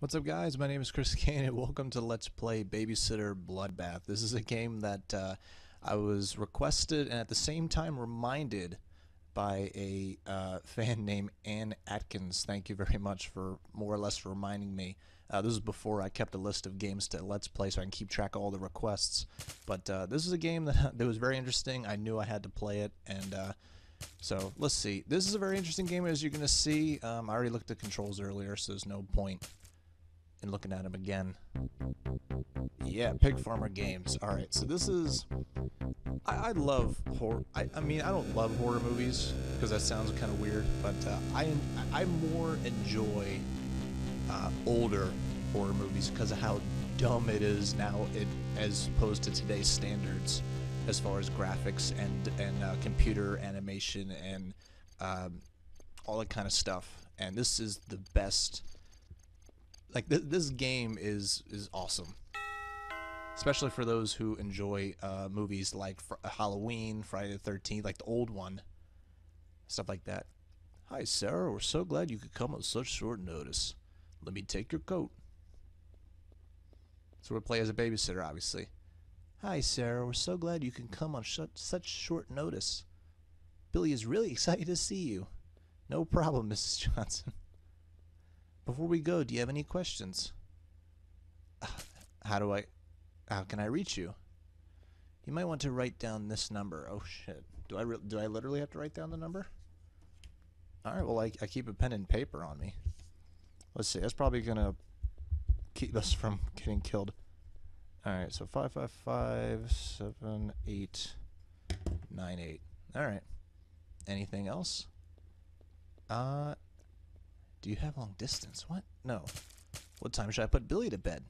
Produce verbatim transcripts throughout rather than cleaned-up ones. What's up guys, my name is Chris Caine and welcome to Let's Play Babysitter Bloodbath. This is a game that uh, I was requested and at the same time reminded by a uh, fan named Ann Atkins. Thank you very much for more or less reminding me. Uh, this is before I kept a list of games to Let's Play so I can keep track of all the requests. But uh, this is a game that, that was very interesting. I knew I had to play it and uh, so let's see. This is a very interesting game as you're going to see. Um, I already looked at controls earlier so there's no point and looking at him again. Yeah, Pig Farmer Games. Alright, so this is... I, I love horror... I, I mean, I don't love horror movies, because that sounds kind of weird, but uh, I, I more enjoy uh, older horror movies because of how dumb it is now it, as opposed to today's standards as far as graphics and, and uh, computer animation and um, all that kind of stuff. And this is the best... Like th this game is is awesome, especially for those who enjoy uh, movies like fr Halloween, Friday the thirteenth, like the old one, stuff like that. Hi Sarah, we're so glad you could come on such short notice. Let me take your coat. So we'll play as a babysitter, obviously. Hi Sarah, we're so glad you can come on sh such short notice. Billy is really excited to see you. No problem, Missus Johnson. Before we go, do you have any questions? How do I... How can I reach you? You might want to write down this number. Oh, shit. Do I re do I literally have to write down the number? Alright, well, I, I keep a pen and paper on me. Let's see. That's probably going to keep us from getting killed. Alright, so five five five, seven eight nine eight. Alright. Anything else? Uh... Do you have long distance? What? No. What time should I put Billy to bed?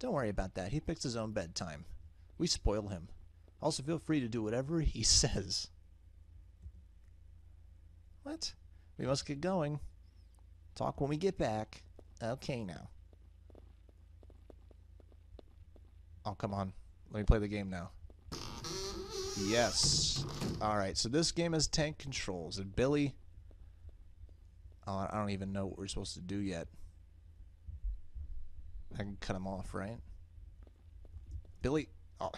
Don't worry about that. He picks his own bedtime. We spoil him. Also, feel free to do whatever he says. What? We must get going. Talk when we get back. Okay, now. Oh, come on. Let me play the game now. Yes. Alright, so this game has tank controls, and Billy... I don't even know what we're supposed to do yet. I can cut him off, right? Billy. Oh.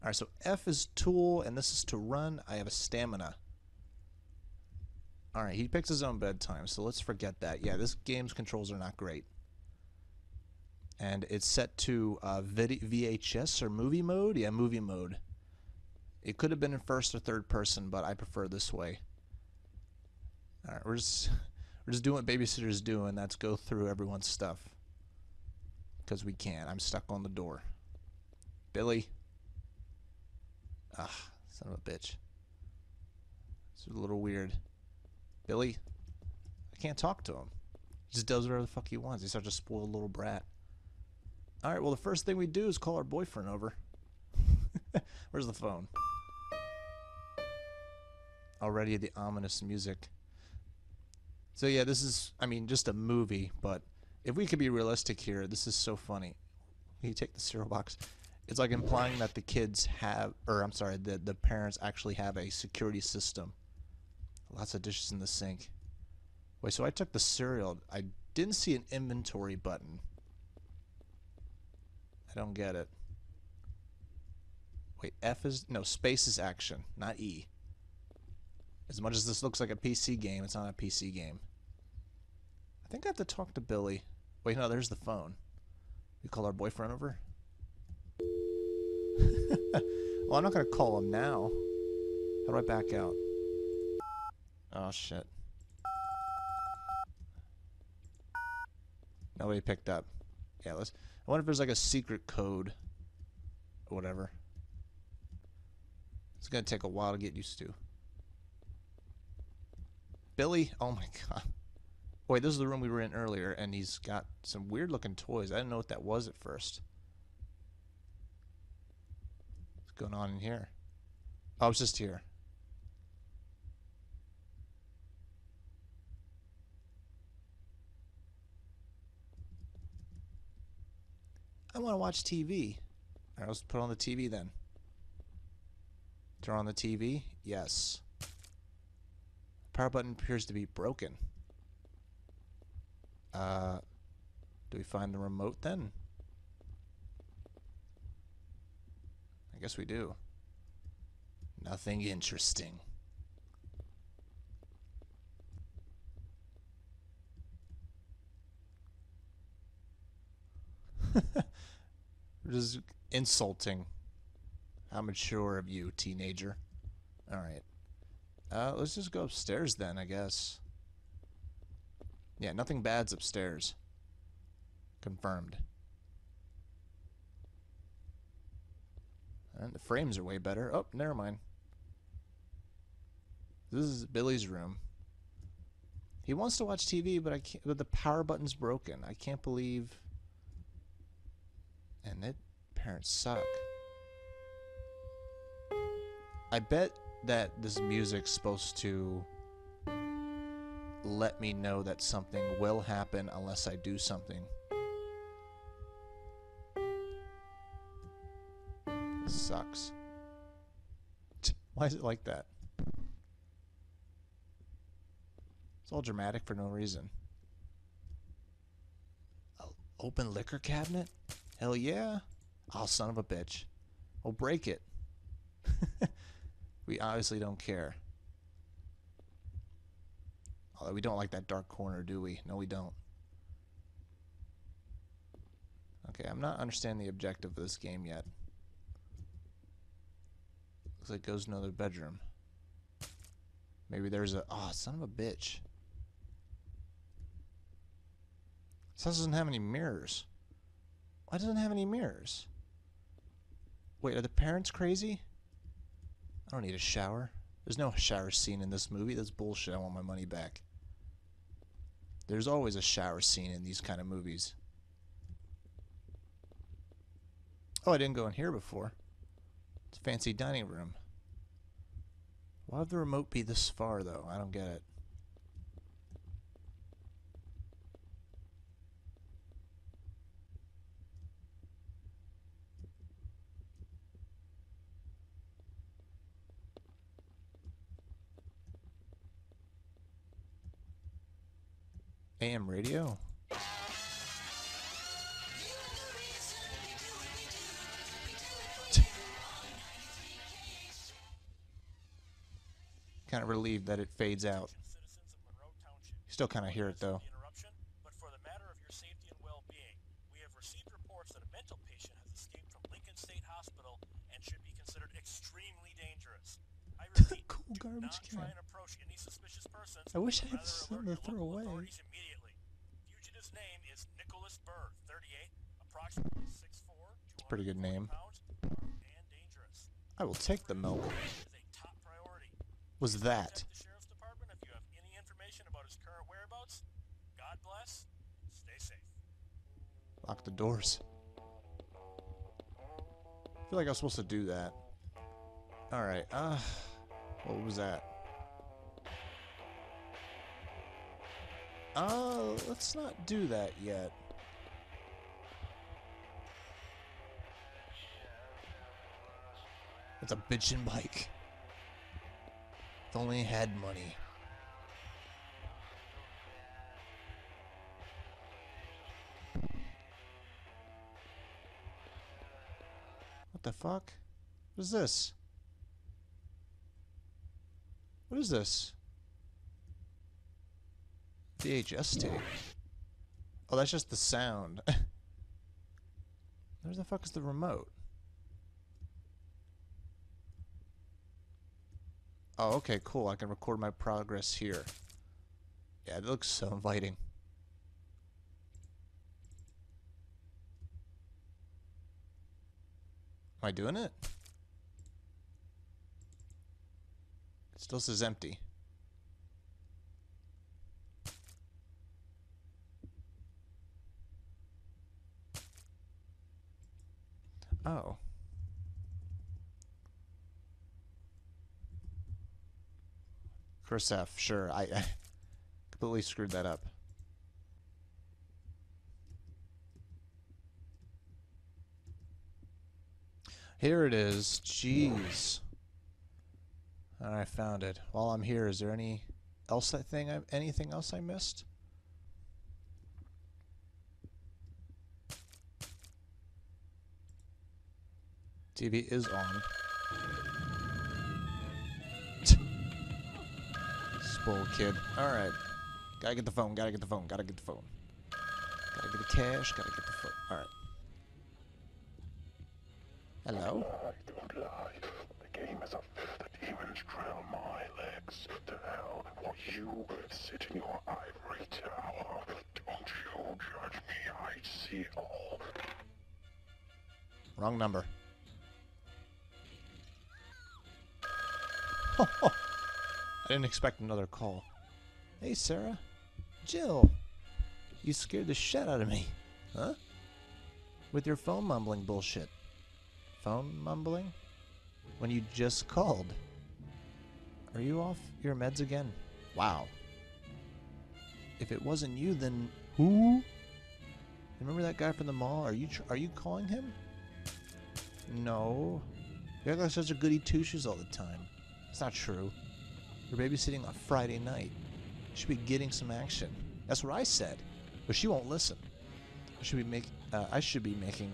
Alright, so F is tool, and this is to run. I have a stamina. Alright, he picks his own bedtime, so let's forget that. Yeah, this game's controls are not great. And it's set to uh, V H S or movie mode? Yeah, movie mode. It could have been in first or third person, but I prefer this way. All right, we're just we're just doing what babysitters do, and that's go through everyone's stuff because we can't. I'm stuck on the door. Billy, ah, son of a bitch. It's a little weird. Billy, I can't talk to him. He just does whatever the fuck he wants. He's such a spoiled little brat. All right, well the first thing we do is call our boyfriend over. Where's the phone? Already the ominous music. So yeah, this is, I mean, just a movie, but if we could be realistic here, this is so funny. You take the cereal box. It's like implying that the kids have, or I'm sorry, the, the parents actually have a security system. Lots of dishes in the sink. Wait, so I took the cereal. I didn't see an inventory button. I don't get it. Wait, F is, no, space is action, not E. As much as this looks like a P C game, it's not a P C game. I think I have to talk to Billy. Wait, no, there's the phone. You call our boyfriend over? Well, I'm not going to call him now. How do I back out? Oh, shit. Nobody picked up. Yeah, let's... I wonder if there's like a secret code or whatever. It's going to take a while to get used to. Billy, oh my god. Wait, this is the room we were in earlier, and he's got some weird looking toys. I didn't know what that was at first. What's going on in here? Oh, it's just here. I want to watch T V. Alright, let's put on the T V then. Turn on the T V? Yes. Power button appears to be broken. Uh, do we find the remote then? I guess we do. Nothing interesting. Just insulting. How mature of you, teenager. Alright. Uh, let's just go upstairs then, I guess. Yeah, nothing bad's upstairs. Confirmed. And the frames are way better. Oh, never mind. This is Billy's room. He wants to watch T V, but I can't. But the power button's broken. I can't believe. And that parents suck. I bet that this music's supposed to let me know that something will happen unless I do something. This sucks. Why is it like that? It's all dramatic for no reason. An open liquor cabinet? Hell yeah. Oh, son of a bitch. We'll break it. We obviously don't care. Although we don't like that dark corner, do we? No, we don't. Okay, I'm not understanding the objective of this game yet. Looks like it goes to another bedroom. Maybe there's a... Oh, son of a bitch. This house doesn't have any mirrors. Why doesn't it have any mirrors? Wait, are the parents crazy? I don't need a shower. There's no shower scene in this movie. That's bullshit. I want my money back. There's always a shower scene in these kind of movies. Oh, I didn't go in here before. It's a fancy dining room. Why would the remote be this far, though? I don't get it. A M radio? Kind of relieved that it fades out. You still kind of hear it though. But for the matter of your safety and well-being, we have received reports that a mental patient has escaped from Lincoln State Hospital and should be considered extremely dangerous. I repeat, cool garbage can. I wish I had something to throw away. Fugitive's name is Nicholas Burr, thirty-eight, approximately six foot four. It's a pretty good name. I will take the milk. Was that? The sheriff's department. If you have any information about his current whereabouts, God bless. Stay safe. Lock the doors. I feel like I was supposed to do that. All right. Uh, what was that? Uh, let's not do that yet. It's a bitchin' bike. If only I had money. What the fuck? What is this? What is this? V H S tape. Oh, that's just the sound. Where the fuck is the remote? Oh, okay, cool. I can record my progress here. Yeah, it looks so inviting. Am I doing it? It still says empty. Oh. Chris F. Sure, I, I completely screwed that up. Here it is. Jeez. All right, I found it. While I'm here, is there any else that thing? I, anything else I missed? T V is on. Spoiled kid. Alright. Gotta get the phone, gotta get the phone, gotta get the phone. Gotta get the cash, gotta get the phone. Alright. Hello? To comply. The game is up. The demons trail my legs to hell. While you sit in your ivory tower. Don't you judge me, I see it all. Wrong number. Oh, oh. I didn't expect another call. Hey, Sarah. Jill. You scared the shit out of me. Huh? With your phone mumbling bullshit. Phone mumbling? When you just called. Are you off your meds again? Wow. If it wasn't you, then who? Remember that guy from the mall? Are you tr are you calling him? No. You act like such a goody two-shoes all the time. It's not true. You're babysitting on Friday night. You should be getting some action. That's what I said. But she won't listen. I should be make. Uh, I should be making.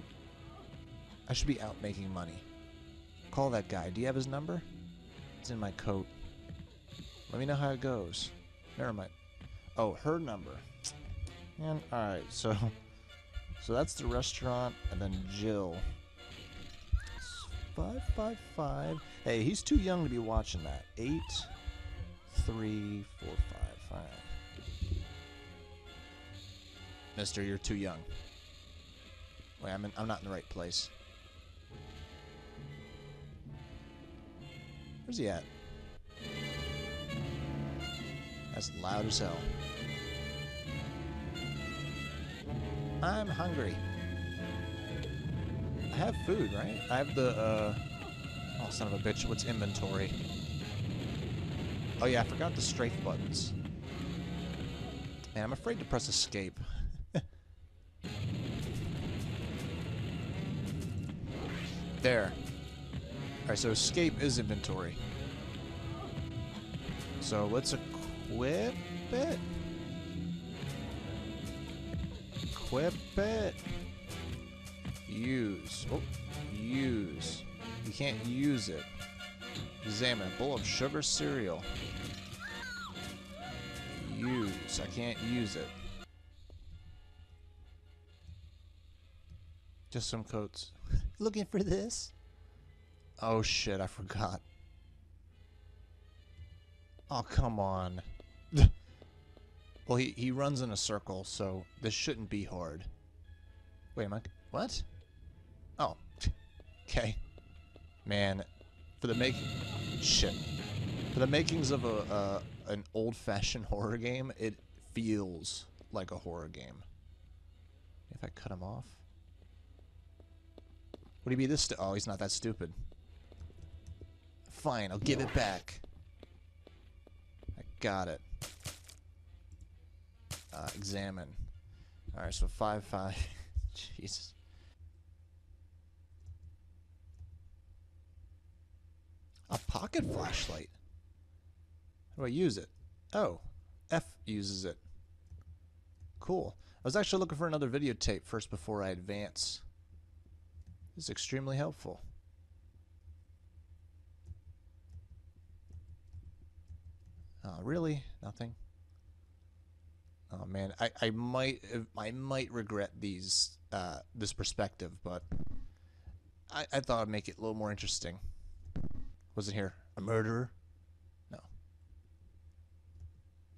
I should be out making money. Call that guy. Do you have his number? It's in my coat. Let me know how it goes. Never mind. Oh, her number. And alright, so so that's the restaurant, and then Jill. Five five five. Hey, he's too young to be watching that. Eight, three, four, five, five. Mister, you're too young. Wait, I'm in, I'm not in the right place. Where's he at? That's loud as hell. I'm hungry. I have food, right? I have the, uh... oh, son of a bitch. What's inventory? Oh, yeah, I forgot the strafe buttons. Man, I'm afraid to press escape. There. Alright, so escape is inventory. So let's equip it. Equip it. Use. Oh, use. You can't use it. Examine. Bowl of sugar cereal. Use. I can't use it. Just some coats. Looking for this? Oh shit, I forgot. Oh, come on. Well, he, he runs in a circle, so this shouldn't be hard. Wait, am I... what? Oh. Okay. Man, for the making... shit. For the makings of a uh, an old-fashioned horror game, it feels like a horror game. If I cut him off... would he be this stu- oh, he's not that stupid. Fine, I'll give it back. I got it. Uh, examine. Alright, so five, five. Jesus. A pocket flashlight? How do I use it? Oh, F uses it. Cool. I was actually looking for another videotape first before I advance. This is extremely helpful. Oh, really? Nothing? Oh man, I, I might I might regret these uh, this perspective, but I, I thought I'd make it a little more interesting. Was it here? A murderer? No.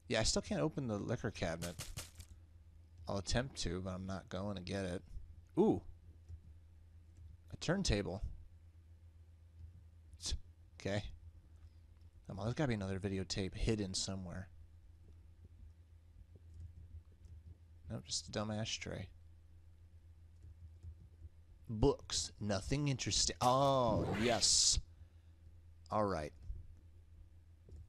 Yeah, I still can't open the liquor cabinet. I'll attempt to, but I'm not going to get it. Ooh. A turntable. Okay. Come on, there's gotta be another videotape hidden somewhere. Nope, just a dumb ashtray. Books. Nothing interesting. Oh, yes. Alright.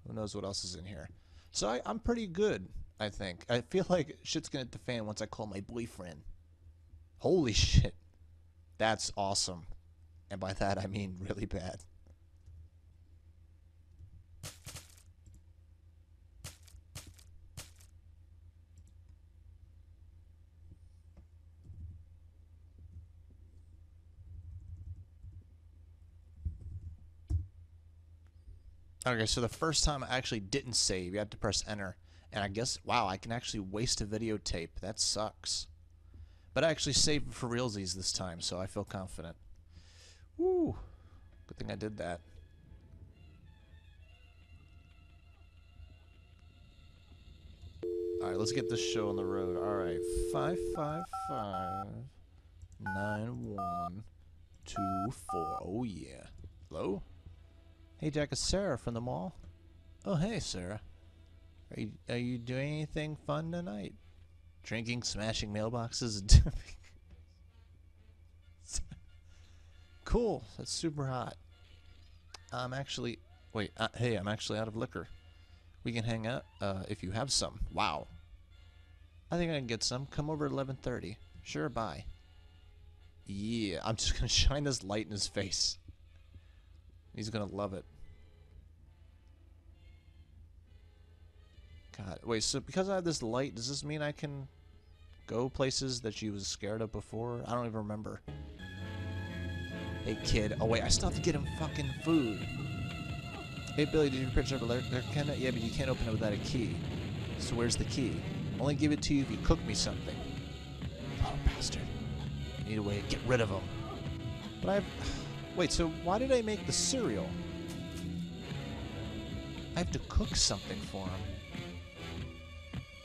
Who knows what else is in here. So I, I'm pretty good, I think. I feel like shit's gonna hit the fan once I call my boyfriend. Holy shit. That's awesome. And by that, I mean really bad. Okay, so the first time I actually didn't save, you have to press enter. And I guess, wow, I can actually waste a videotape. That sucks. But I actually saved for realsies this time, so I feel confident. Woo! Good thing I did that. Alright, let's get this show on the road. Alright, five, five, five, nine, one, two, four. Oh, yeah. Hello? Hey, Jack, it's Sarah from the mall. Oh, hey, Sarah. Are you, are you doing anything fun tonight? Drinking, smashing mailboxes, and dipping. Cool. That's super hot. I'm actually... Wait, uh, hey, I'm actually out of liquor. We can hang out uh, if you have some. Wow. I think I can get some. Come over at eleven thirty. Sure, bye. Yeah, I'm just going to shine this light in his face. He's going to love it. God, wait, so because I have this light, does this mean I can go places that she was scared of before? I don't even remember. Hey, kid. Oh, wait, I still have to get him fucking food. Hey, Billy, did you pitch up a alert? Yeah, but you can't open it without a key. So where's the key? Only give it to you if you cook me something. Oh, bastard. I need a way to get rid of him. But I've... Wait, so why did I make the cereal? I have to cook something for him.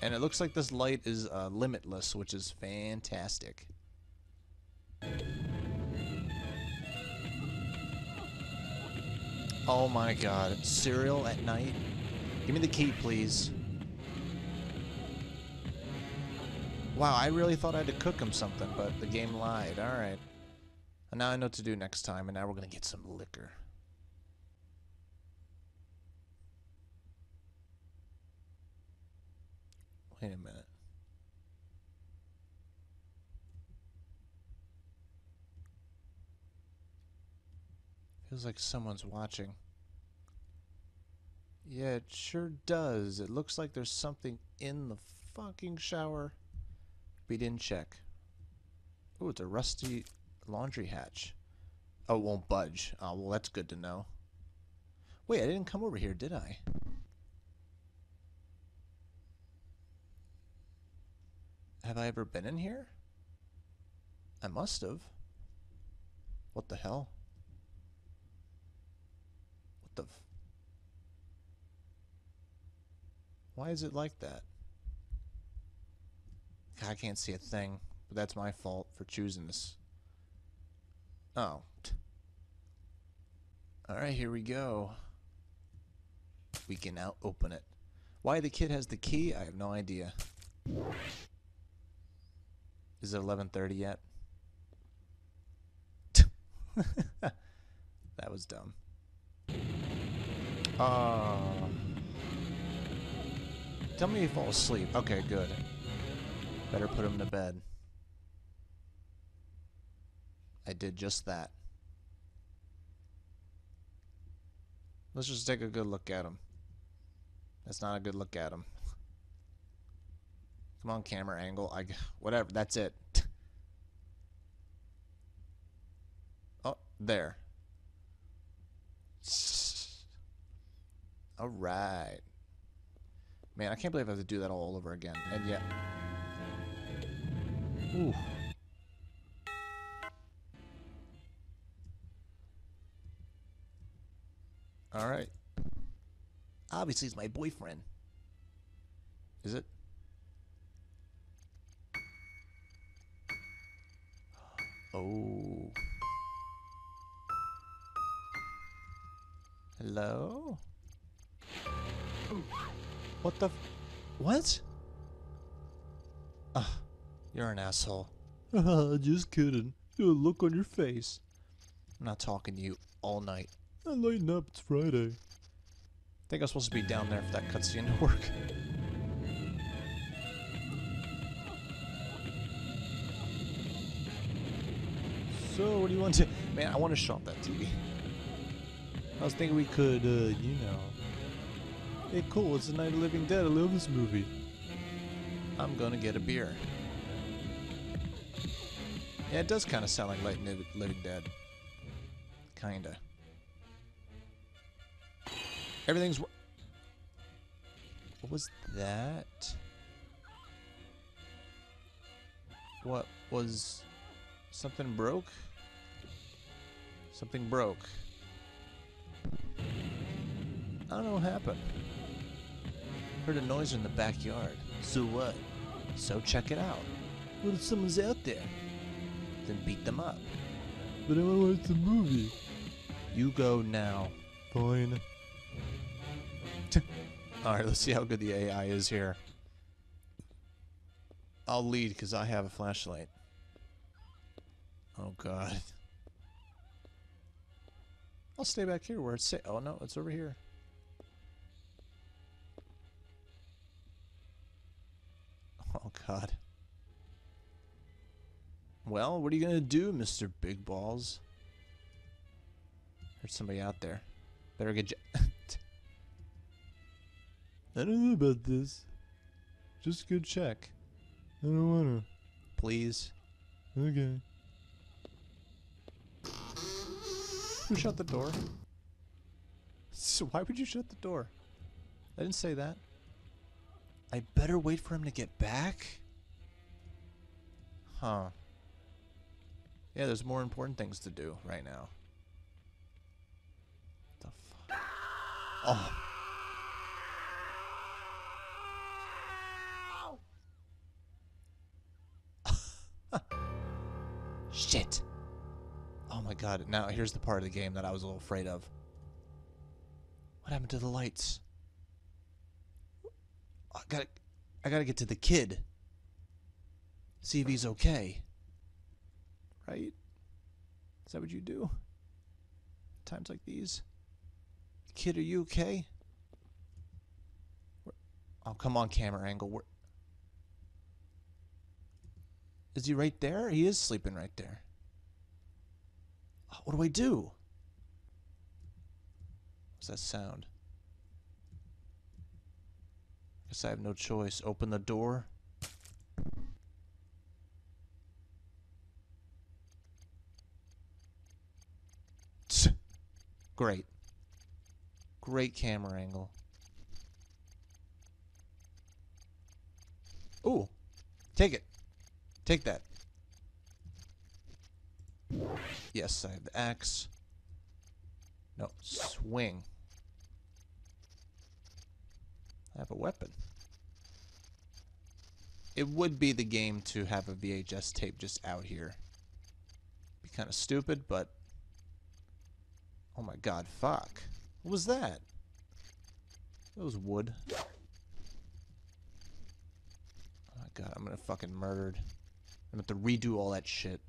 And it looks like this light is uh, limitless, which is fantastic. Oh my god, cereal at night? Give me the key, please. Wow, I really thought I had to cook him something, but the game lied. Alright. And now I know what to do next time, and now we're gonna get some liquor. Wait a minute. Feels like someone's watching. Yeah, it sure does. It looks like there's something in the fucking shower. We didn't check. Ooh, it's a rusty laundry hatch. Oh, it won't budge. Oh, well, that's good to know. Wait, I didn't come over here, did I? Have I ever been in here? I must have. What the hell? What the f- Why is it like that? God, I can't see a thing, but that's my fault for choosing this. Oh. Alright, here we go. We can now open it. Why the kid has the key? I have no idea. Is it eleven thirty yet? That was dumb. Uh, tell me if you fall asleep. Okay, good. Better put him to bed. I did just that. Let's just take a good look at him. That's not a good look at him. Come on, camera angle. I, whatever, that's it. Oh, there. Alright. Man, I can't believe I have to do that all over again. And yet... Ooh. Alright. Obviously, it's my boyfriend. Is it? Oh. Hello? What the f- What? Ugh. You're an asshole. Just kidding. Do a look on your face. I'm not talking to you all night. I'm lighting up. It's Friday. I think I was supposed to be down there if that cutscene didn't work. So, what do you want to... Man, I want to show off that T V. I was thinking we could, uh, you know... Hey, cool, it's the Night of Living Dead. I love this movie. I'm gonna get a beer. Yeah, it does kind of sound like Night of Living Dead. Kinda. Everything's... What was that? What was... Something broke? Something broke. I don't know what happened. Heard a noise in the backyard. So what? So check it out. What if someone's out there? Then beat them up. But I want to watch the movie. You go now. Fine. Alright, let's see how good the A I is here. I'll lead because I have a flashlight. Oh god. I'll stay back here where it's safe. Oh no, it's over here. Oh god. Well, what are you gonna do, Mister Big Balls? There's somebody out there. Better get. I don't know about this. Just go check. I don't wanna. Please. Okay. Who shut the door? So why would you shut the door? I didn't say that. I better wait for him to get back? Huh. Yeah, there's more important things to do right now. What the fuck? Oh. Shit. Oh my god. Now here's the part of the game that I was a little afraid of. What happened to the lights? I gotta, I gotta get to the kid. See if he's okay. Right? Is that what you do? Times like these? Kid, are you okay? Where, oh, come on, camera angle. Where, is he right there? He is sleeping right there. Oh, what do I do? What's that sound? I guess I have no choice. Open the door. Great. Great camera angle. Ooh. Take it. Take that. Yes, I have the axe. No, swing. I have a weapon. It would be the game to have a V H S tape just out here. Be kind of stupid, but... Oh my god, fuck. What was that? That was wood. Oh my god, I'm gonna fucking murdered. I'm gonna have to redo all that shit.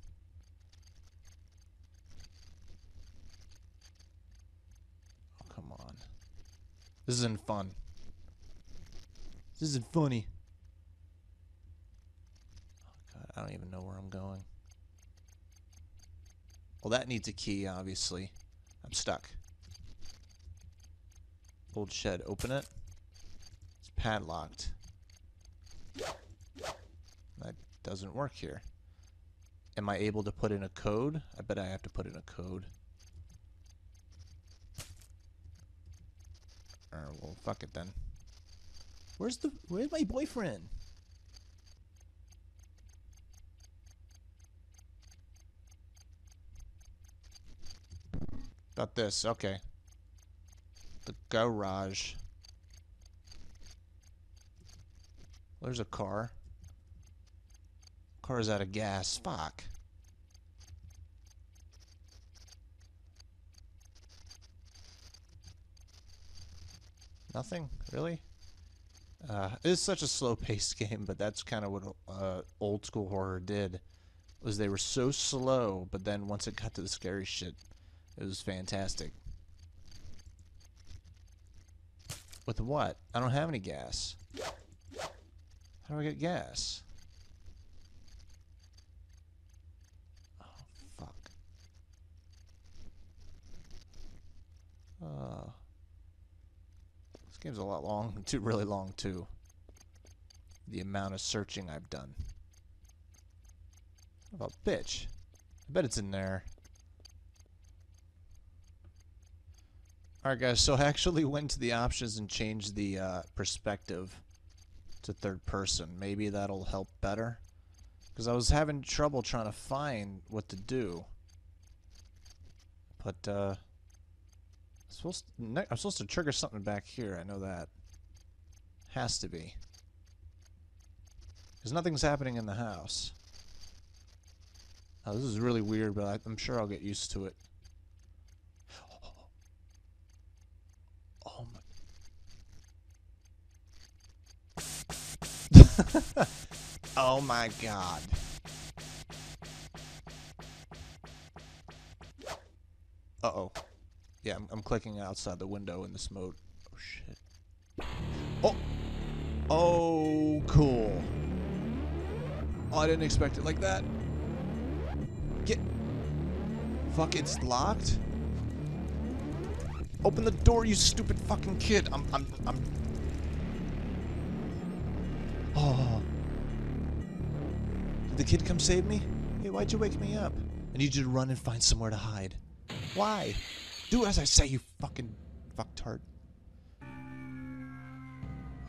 Oh, come on. This isn't fun. This isn't funny. Oh god, I don't even know where I'm going. Well, that needs a key, obviously. I'm stuck. Old shed, open it. It's padlocked. That doesn't work here. Am I able to put in a code? I bet I have to put in a code. Or, well, fuck it then. Where's the... Where's my boyfriend? About this, okay. The garage. Well, there's a car. Car is out of gas. Fuck. Nothing? Really? Uh, it is such a slow-paced game, but that's kind of what uh, old-school horror did. Was they were so slow, but then once it got to the scary shit... It was fantastic. With what? I don't have any gas. How do I get gas? Oh, fuck. Uh, this game's a lot long, too, really long, too. The amount of searching I've done. What about bitch? I bet it's in there. Alright guys, so I actually went to the options and changed the uh, perspective to third person. Maybe that'll help better. Because I was having trouble trying to find what to do. But, uh... I'm supposed to, I'm supposed to trigger something back here, I know that. Has to be. Because nothing's happening in the house. Now, this is really weird, but I, I'm sure I'll get used to it. Oh my... Oh my god. Uh-oh. Yeah, I'm, I'm clicking outside the window in this mode. Oh shit. Oh! Oh, cool. Oh, I didn't expect it like that. Get... Fuck, it's locked? Open the door, you stupid fucking kid! I'm, I'm, I'm... Oh. Did the kid come save me? Hey, why'd you wake me up? I need you to run and find somewhere to hide. Why? Do as I say, you fucking fucktard.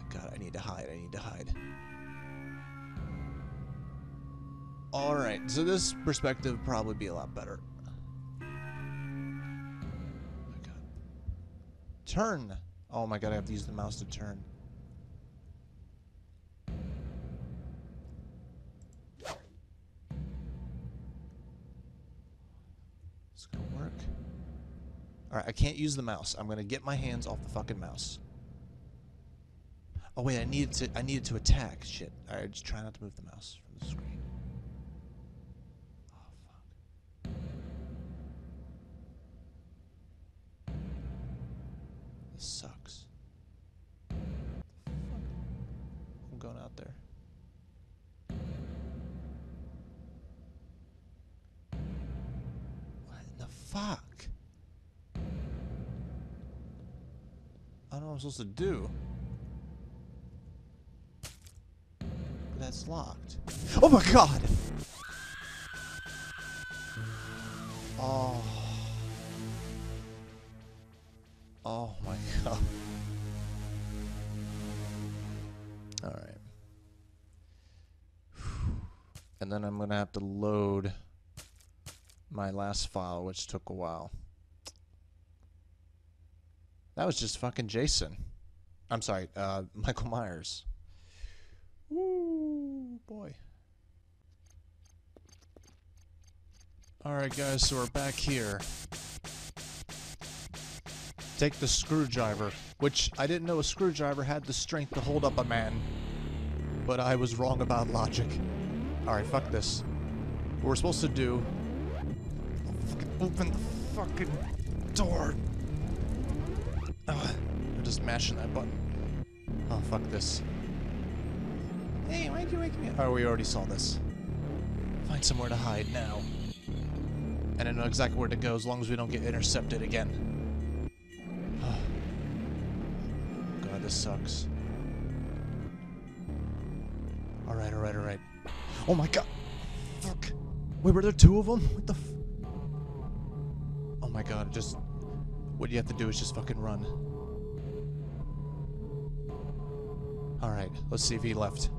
God, I need to hide, I need to hide. Alright, so this perspective would probably be a lot better. Turn! Oh my god, I have to use the mouse to turn. It's gonna work. Alright, I can't use the mouse. I'm gonna get my hands off the fucking mouse. Oh wait, I needed to I needed to attack. Shit. Alright, just try not to move the mouse from the screen. Sucks. Fuck. I'm going out there. What in the fuck? I don't know what I'm supposed to do. That's locked. Oh my god! Oh. Oh my god. Alright. And then I'm gonna have to load my last file, which took a while. That was just fucking Jason. I'm sorry, uh, Michael Myers. Woo, boy. Alright guys, so we're back here. Take the screwdriver, which I didn't know a screwdriver had the strength to hold up a man. But I was wrong about logic. Alright, fuck this. What we're supposed to do... Open the fucking door! Ugh, I'm just mashing that button. Oh, fuck this. Hey, why'd you wake me up? Oh, we already saw this. Find somewhere to hide now. And I know exactly where to go as long as we don't get intercepted again. This sucks. Alright, alright, alright. Oh my god! Fuck! Wait, were there two of them? What the f... Oh my god, just... What you have to do is just fucking run. Alright, let's see if he left.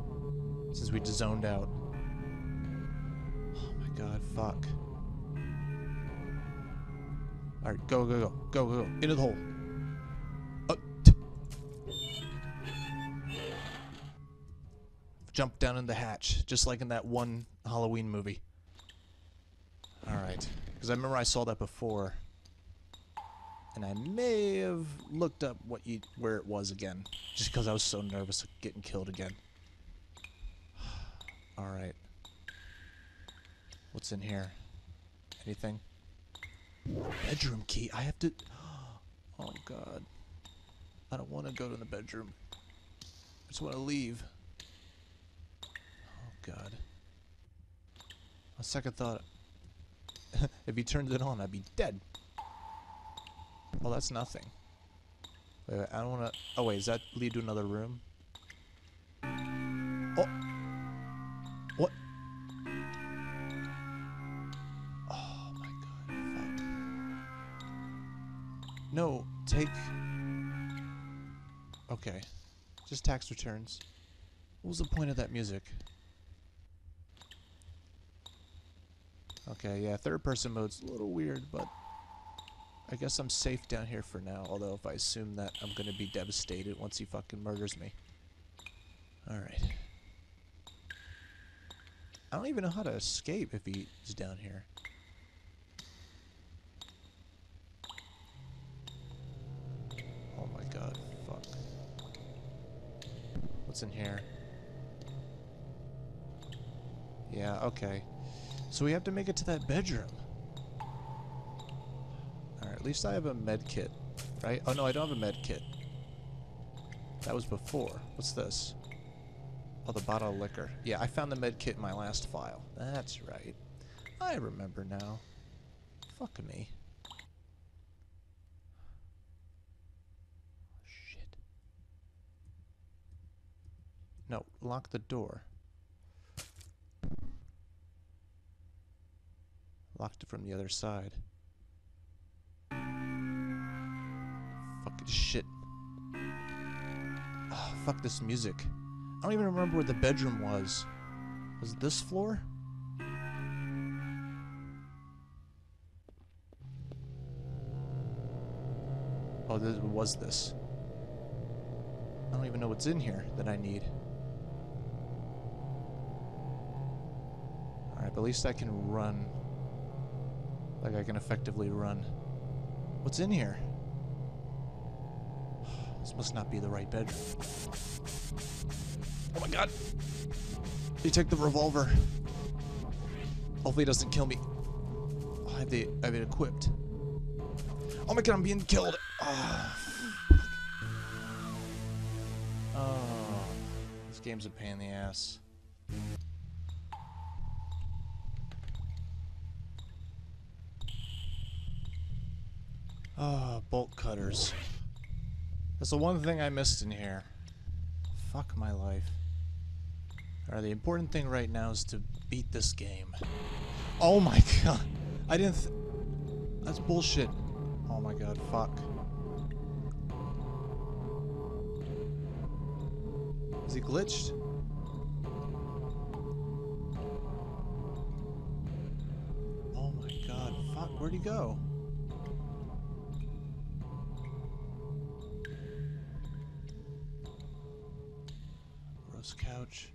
Since we zoned out. Oh my god, fuck. Alright, go, go, go. Go, go, go. Into the hole. Jump down in the hatch, just like in that one Halloween movie. Alright, because I remember I saw that before. And I may have looked up what you, where it was again, just because I was so nervous of getting killed again. Alright. What's in here? Anything? Bedroom key? I have to... Oh god. I don't want to go to the bedroom. I just want to leave. God. On second thought, if he turned it on, I'd be dead. Well, that's nothing. Wait, wait I don't wanna... Oh, wait, does that lead to another room? Oh! What? Oh, my God. Fuck. No. Take... Okay. Just tax returns. What was the point of that music? Okay, yeah, third-person mode's a little weird, but... I guess I'm safe down here for now, although if I assume that I'm gonna be devastated once he fucking murders me. Alright. I don't even know how to escape if he's down here. Oh my god, fuck. What's in here? Yeah, okay. So we have to make it to that bedroom. Alright, at least I have a med kit, right? Oh no, I don't have a med kit. That was before. What's this? Oh, the bottle of liquor. Yeah, I found the med kit in my last file. That's right. I remember now. Fuck me. Shit. No, lock the door. Locked it from the other side. Fucking shit. Oh, fuck this music. I don't even remember where the bedroom was. Was it this floor? Oh, this was this. I don't even know what's in here that I need. Alright, but at least I can run. Like, I can effectively run. What's in here? This must not be the right bedroom. Oh my god! You take the revolver. Hopefully it doesn't kill me. Oh, I have the, I have it equipped. Oh my god, I'm being killed! Oh, oh, this game's a pain in the ass. Oh, bolt cutters. That's the one thing I missed in here. Fuck my life. Alright, the important thing right now is to beat this game. Oh my god! I didn't th- That's bullshit. Oh my god, fuck. Is he glitched? Oh my god, fuck, where'd he go? Couch.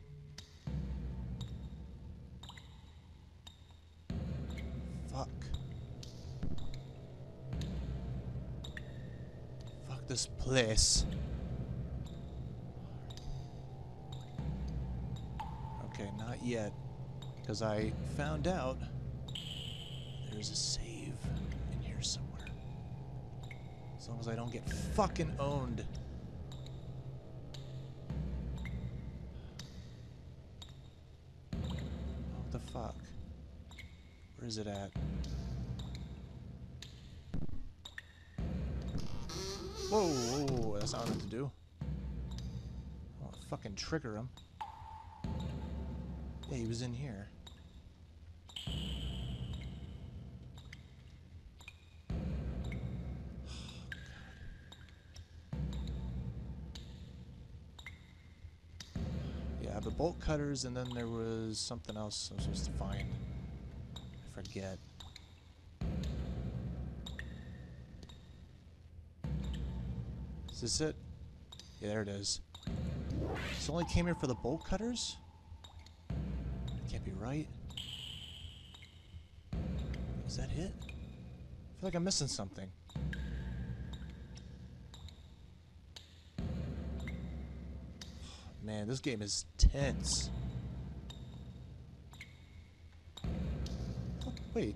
Fuck. Fuck this place. Okay, not yet. Because I found out there's a save in here somewhere. As long as I don't get fucking owned. Fuck. Where is it at? Whoa, whoa, that's not what to do. I want to fucking trigger him. Yeah, he was in here. The bolt cutters, and then there was something else I was supposed to find. I forget. Is this it? Yeah, there it is. So I only came here for the bolt cutters? That can't be right. Is that it? I feel like I'm missing something. Man, this game is tense. Oh, wait,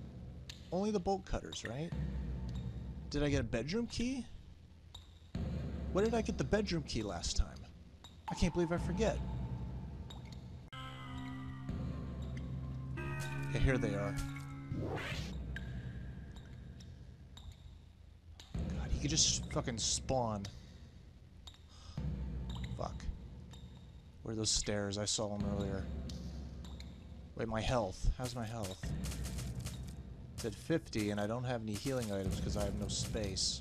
only the bolt cutters, right? Did I get a bedroom key? Where did I get the bedroom key last time? I can't believe I forget. Yeah, here they are. God, he could just fucking spawn. Fuck. Where are those stairs? I saw them earlier. Wait, my health. How's my health? It's at fifty, and I don't have any healing items because I have no space.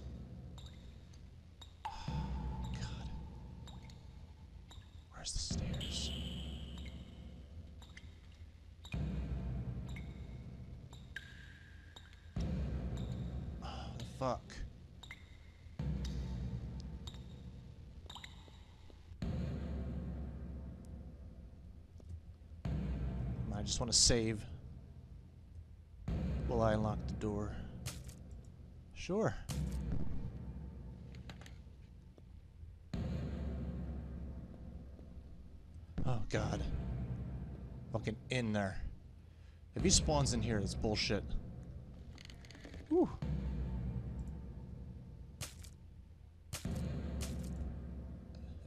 Fuck. I just want to save. Will I unlock the door? Sure. Oh god. Fucking in there. If he spawns in here, it's bullshit. Whew.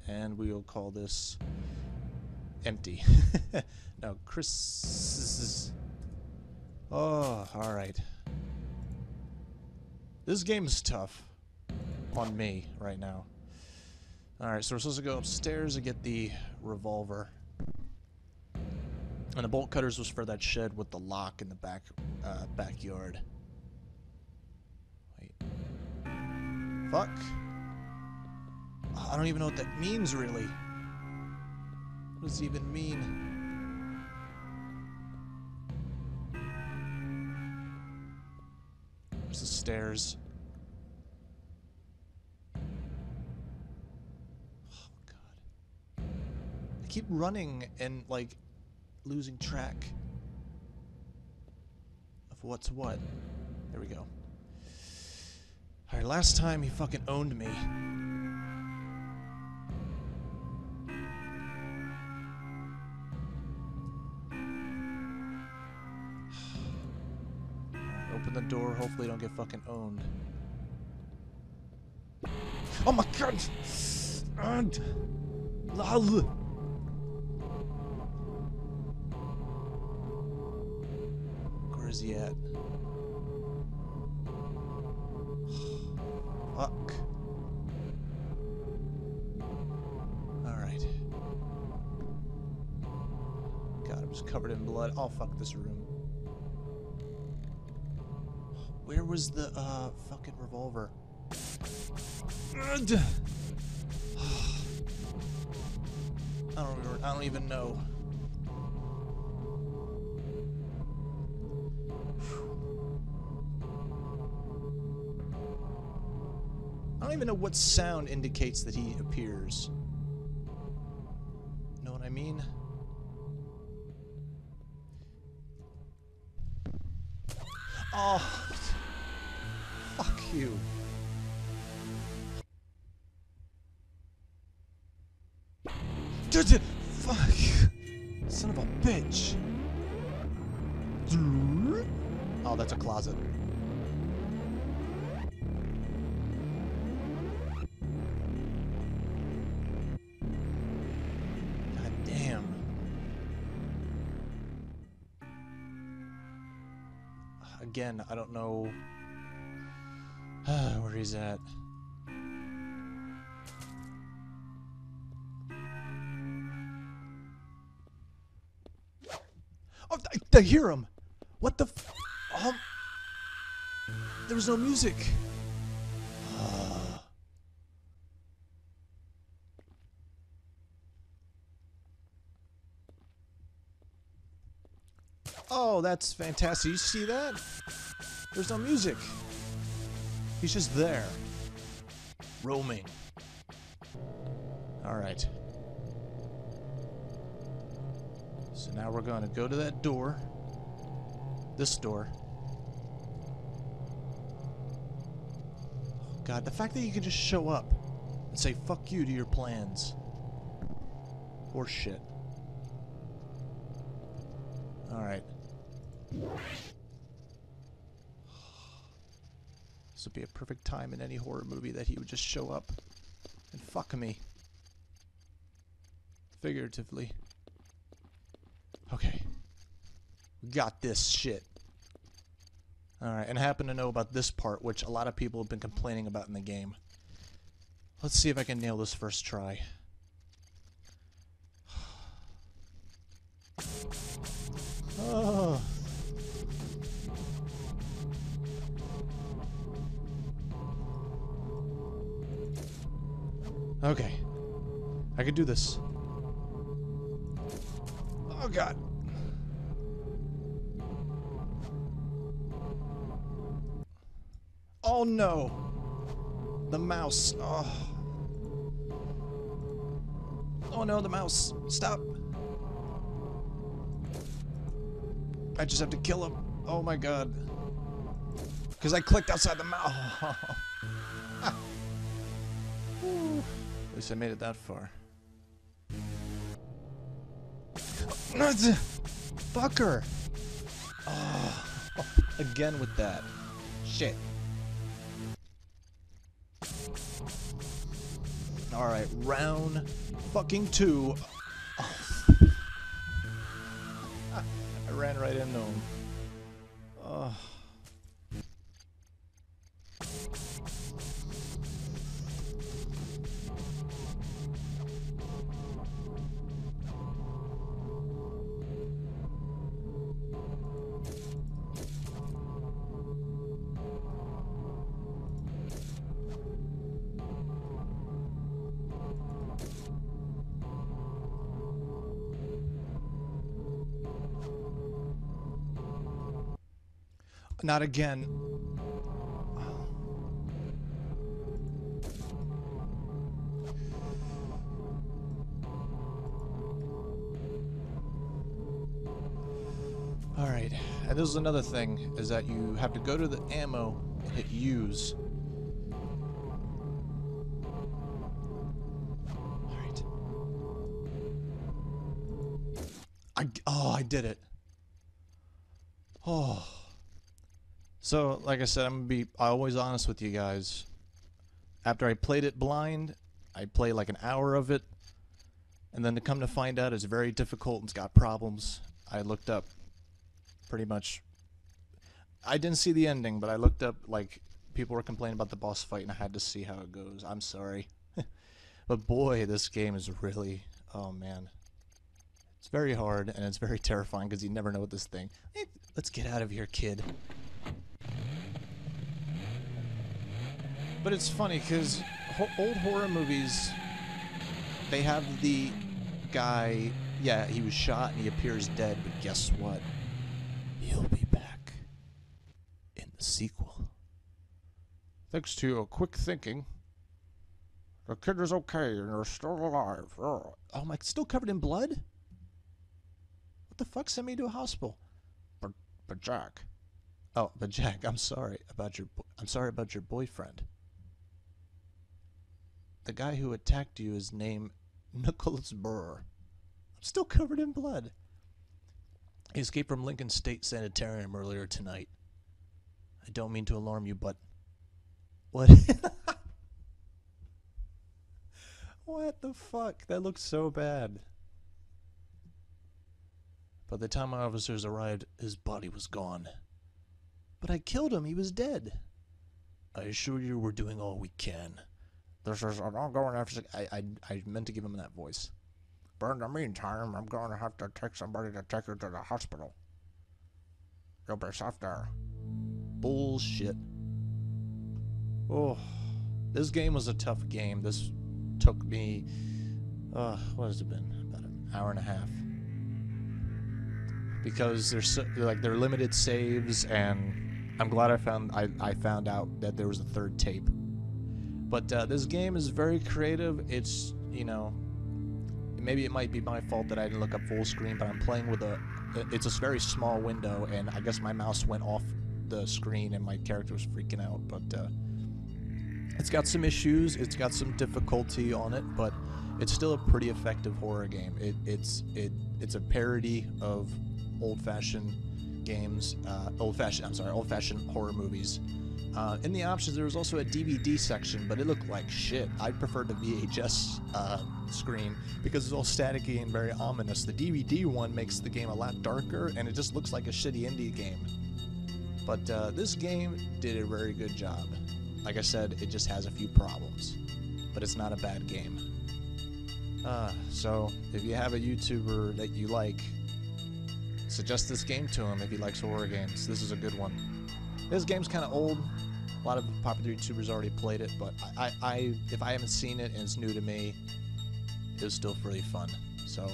And we'll call this empty. No, Chris. Oh, alright. This game's tough on me right now. Alright, so we're supposed to go upstairs and get the revolver. And the bolt cutters was for that shed with the lock in the back uh, backyard. Wait. Fuck. I don't even know what that means, really. What does it even mean? There's the stairs. Oh, God. I keep running and, like, losing track of what's what. There we go. Alright, last time he fucking owned me. The door, hopefully don't get fucking owned. Oh my god! And lol. Where is he at? Fuck. Alright. God, I'm just covered in blood. Oh fuck this room. Where was the, uh, fucking revolver? I don't, I don't even know. I don't even know what sound indicates that he appears. Know what I mean? Oh! Fuck you. Dude, fuck you. Son of a bitch. Oh, that's a closet. God damn. Again, I don't know where he's at. Oh, I, I hear him. What the f um, there was no music. Uh. Oh, that's fantastic. You see that? There's no music. He's just there, roaming. All right. So now we're going to go to that door, this door. Oh God, the fact that you can just show up and say fuck you to your plans. Or shit. All right. Would be a perfect time in any horror movie that he would just show up and fuck me. Figuratively. Okay. We got this shit. Alright, and I happen to know about this part, which a lot of people have been complaining about in the game. Let's see if I can nail this first try. Oh. Okay. I could do this. Oh god. Oh Oh no! The mouse. Oh. Oh no, the mouse. Stop. I just have to kill him. Oh my god. Because I clicked outside the mouse. At least I made it that far. No, it's a fucker. Oh. Oh, again with that. Shit. Alright, round fucking two. Oh. I ran right into him. Oh. Not again. Oh. All right, and this is another thing, is that you have to go to the ammo and hit use. All right. I, oh, I did it. Oh. So, like I said, I'm gonna be always honest with you guys. After I played it blind, I play like an hour of it, and then to come to find out it's very difficult and it's got problems. I looked up pretty much. I didn't see the ending, but I looked up, like, people were complaining about the boss fight, and I had to see how it goes. I'm sorry. But boy, this game is really, oh man. It's very hard, and it's very terrifying because you never know what this thing. Hey, let's get out of here, kid. But it's funny because ho old horror movies, they have the guy, yeah, he was shot and he appears dead, but guess what? He'll be back in the sequel. Thanks to your quick thinking, the kid is okay and they're still alive. Oh, my, still covered in blood? What the fuck sent me to a hospital? But, but Jack. Oh, but Jack, I'm sorry about your, I'm sorry about your boyfriend. The guy who attacked you is named Nicholas Burr. I'm still covered in blood. He escaped from Lincoln State Sanitarium earlier tonight. I don't mean to alarm you, but... What? What the fuck? That looks so bad. By the time my officers arrived, his body was gone. But I killed him. He was dead. I assure you we're doing all we can. There's an ongoing after. I, I I meant to give him that voice. But in the meantime, I'm going to have to take somebody to take you to the hospital. You'll be safe there. Bullshit. Oh, this game was a tough game. This took me, uh, what has it been? About an hour and a half. Because there's so, like they're limited saves, and I'm glad I found I I found out that there was a third tape. But uh, this game is very creative. It's, you know, maybe it might be my fault that I didn't look up full screen, but I'm playing with a, it's a very small window, and I guess my mouse went off the screen and my character was freaking out, but uh, it's got some issues, it's got some difficulty on it, but it's still a pretty effective horror game. It, it's, it, it's a parody of old-fashioned games, uh, old-fashioned, I'm sorry, old-fashioned horror movies. Uh, in the options, there was also a D V D section, but it looked like shit. I preferred the V H S uh, screen because it's all staticky and very ominous. The D V D one makes the game a lot darker, and it just looks like a shitty indie game. But uh, this game did a very good job. Like I said, it just has a few problems, but it's not a bad game. Uh, so if you have a YouTuber that you like, suggest this game to him if he likes horror games. This is a good one. This game's kind of old. A lot of popular YouTubers already played it, but I, I, I, if I haven't seen it and it's new to me, it was still really fun. So,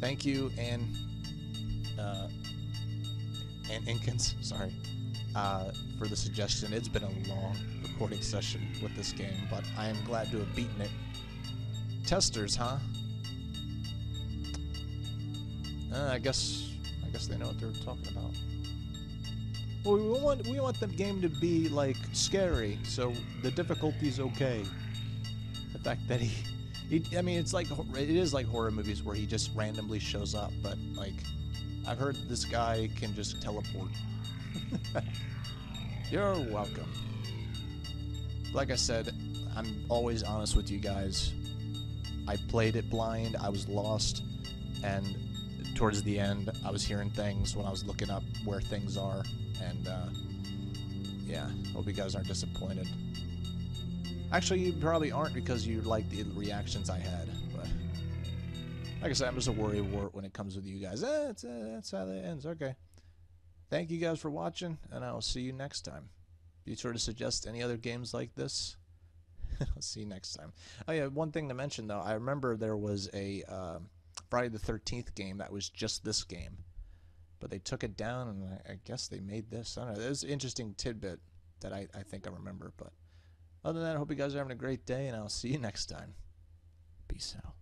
thank you, Ann, uh, Ann Atkins. Sorry. uh, for the suggestion. It's been a long recording session with this game, but I am glad to have beaten it. Testers, huh? Uh, I guess I guess they know what they're talking about. Well, we want we want the game to be like scary, so the difficulty's okay. The fact that he, he, I mean, it's like it is like horror movies where he just randomly shows up, but like I've heard that this guy can just teleport. You're welcome. Like I said, I'm always honest with you guys. I played it blind. I was lost, and towards the end, I was hearing things when I was looking up where things are, and uh, yeah, hope you guys aren't disappointed. Actually, you probably aren't because you like the reactions I had, but like I said, I'm just a worrywart when it comes with you guys. Eh, it's, uh, that's how that ends. Okay. Thank you guys for watching, and I'll see you next time. Be sure to suggest any other games like this. I'll see you next time. Oh yeah, one thing to mention though, I remember there was a uh, Friday the thirteenth game that was just this game, but they took it down, and I, I guess they made this. I don't know. There's an interesting tidbit that I, I think I remember, but other than that, I hope you guys are having a great day, and I'll see you next time. Peace out.